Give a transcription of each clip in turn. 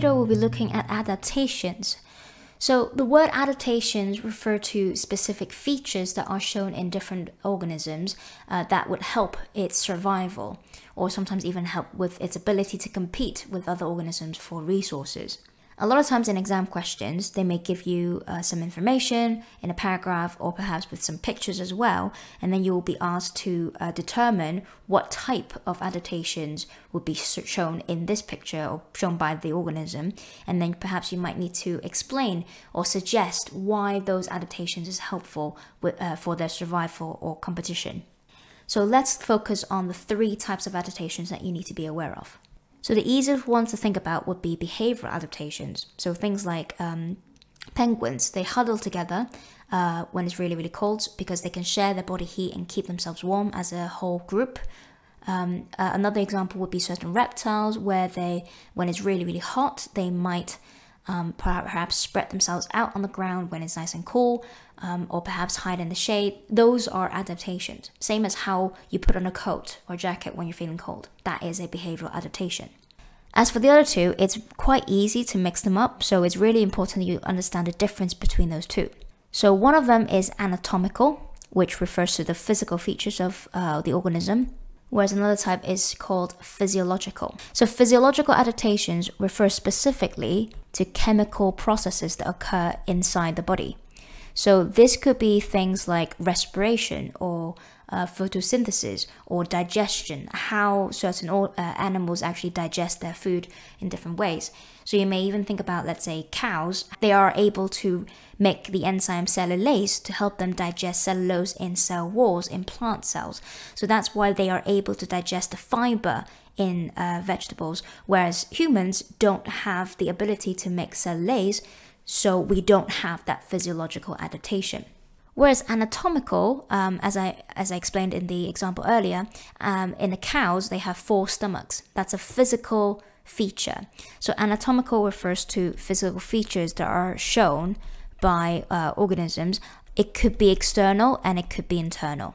video, we'll be looking at adaptations. So the word adaptations refer to specific features that are shown in different organisms that would help its survival, or sometimes even help with its ability to compete with other organisms for resources. A lot of times in exam questions, they may give you some information in a paragraph or perhaps with some pictures as well, and then you will be asked to determine what type of adaptations would be shown in this picture or shown by the organism, and then perhaps you might need to explain or suggest why those adaptations is helpful for their survival or competition. So let's focus on the three types of adaptations that you need to be aware of. So the easiest ones to think about would be behavioral adaptations. So things like penguins, they huddle together when it's really, really cold because they can share their body heat and keep themselves warm as a whole group. Another example would be certain reptiles where they, when it's really, really hot, they might perhaps spread themselves out on the ground when it's nice and cool, or perhaps hide in the shade. Those are adaptations. Same as how you put on a coat or jacket when you're feeling cold. That is a behavioral adaptation. As for the other two, it's quite easy to mix them up, so it's really important that you understand the difference between those two. So one of them is anatomical, which refers to the physical features of the organism, whereas another type is called physiological. So physiological adaptations refer specifically to chemical processes that occur inside the body. So this could be things like respiration or photosynthesis or digestion, how certain animals actually digest their food in different ways. So you may even think about, let's say, cows. They are able to make the enzyme cellulase to help them digest cellulose in cell walls, in plant cells. So that's why they are able to digest the fiber in vegetables, whereas humans don't have the ability to make cellulase, so we don't have that physiological adaptation. Whereas anatomical, as I explained in the example earlier, in the cows, they have four stomachs. That's a physical feature. So anatomical refers to physical features that are shown by organisms. It could be external and it could be internal.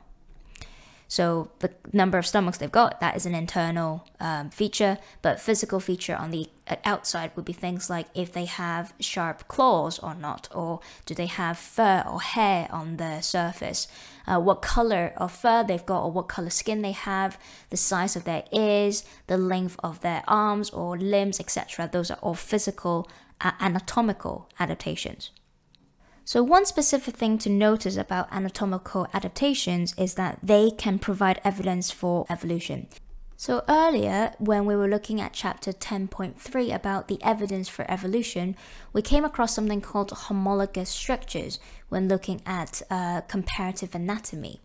So the number of stomachs they've got, that is an internal feature, but physical feature on the outside would be things like if they have sharp claws or not, or do they have fur or hair on their surface, what color of fur they've got or what color skin they have, the size of their ears, the length of their arms or limbs, etc. Those are all physical anatomical adaptations. So one specific thing to notice about anatomical adaptations is that they can provide evidence for evolution. So earlier, when we were looking at chapter 10.3 about the evidence for evolution, we came across something called homologous structures when looking at comparative anatomy.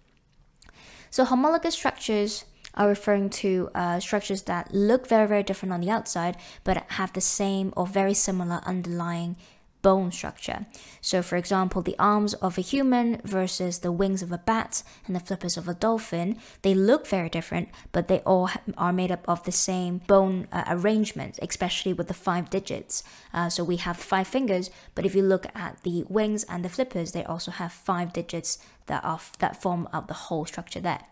So homologous structures are referring to structures that look very, very different on the outside, but have the same or very similar underlying bone structure. So for example, the arms of a human versus the wings of a bat and the flippers of a dolphin, they look very different, but they all are made up of the same bone arrangement, especially with the 5 digits. So we have 5 fingers, but if you look at the wings and the flippers, they also have 5 digits that form up the whole structure there.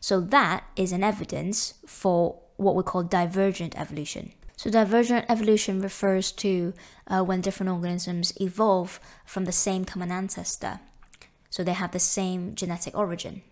So that is an evidence for what we call divergent evolution. So divergent evolution refers to when different organisms evolve from the same common ancestor, so they have the same genetic origin.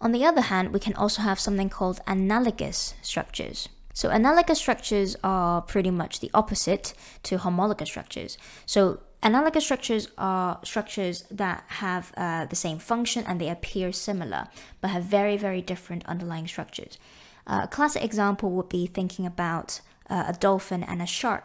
On the other hand, we can also have something called analogous structures. So analogous structures are pretty much the opposite to homologous structures. So analogous structures are structures that have the same function and they appear similar, but have very, very different underlying structures. A classic example would be thinking about a dolphin and a shark.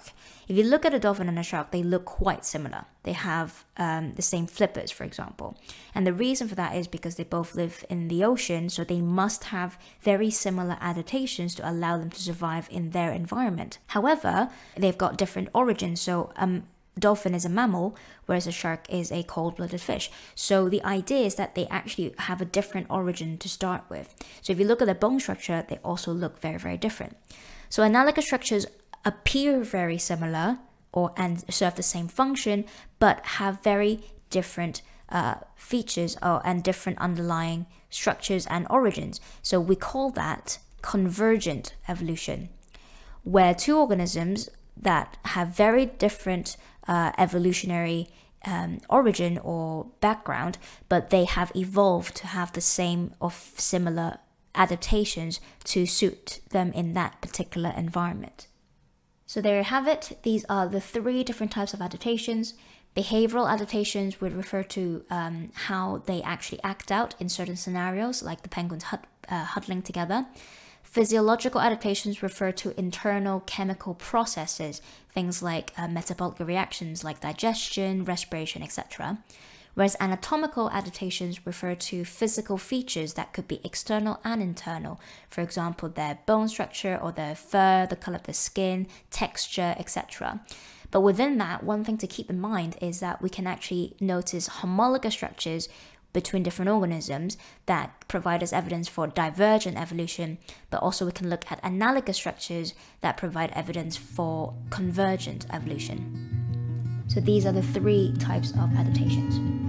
If you look at a dolphin and a shark, they look quite similar. They have the same flippers, for example. And the reason for that is because they both live in the ocean, so they must have very similar adaptations to allow them to survive in their environment. However, they've got different origins, so a dolphin is a mammal, whereas a shark is a cold-blooded fish. So the idea is that they actually have a different origin to start with. So if you look at their bone structure, they also look very, very different. So analogous structures appear very similar and serve the same function, but have very different features and different underlying structures and origins. So we call that convergent evolution, where two organisms that have very different evolutionary origin or background, but they have evolved to have the same or similar adaptations to suit them in that particular environment. So there you have it. These are the three different types of adaptations. Behavioral adaptations would refer to how they actually act out in certain scenarios, like the penguins huddling together. Physiological adaptations refer to internal chemical processes, things like metabolic reactions like digestion, respiration, etc. Whereas anatomical adaptations refer to physical features that could be external and internal, for example, their bone structure or their fur, the color of their skin, texture, etc. But within that, one thing to keep in mind is that we can actually notice homologous structures between different organisms that provide us evidence for divergent evolution, but also we can look at analogous structures that provide evidence for convergent evolution. So these are the three types of adaptations.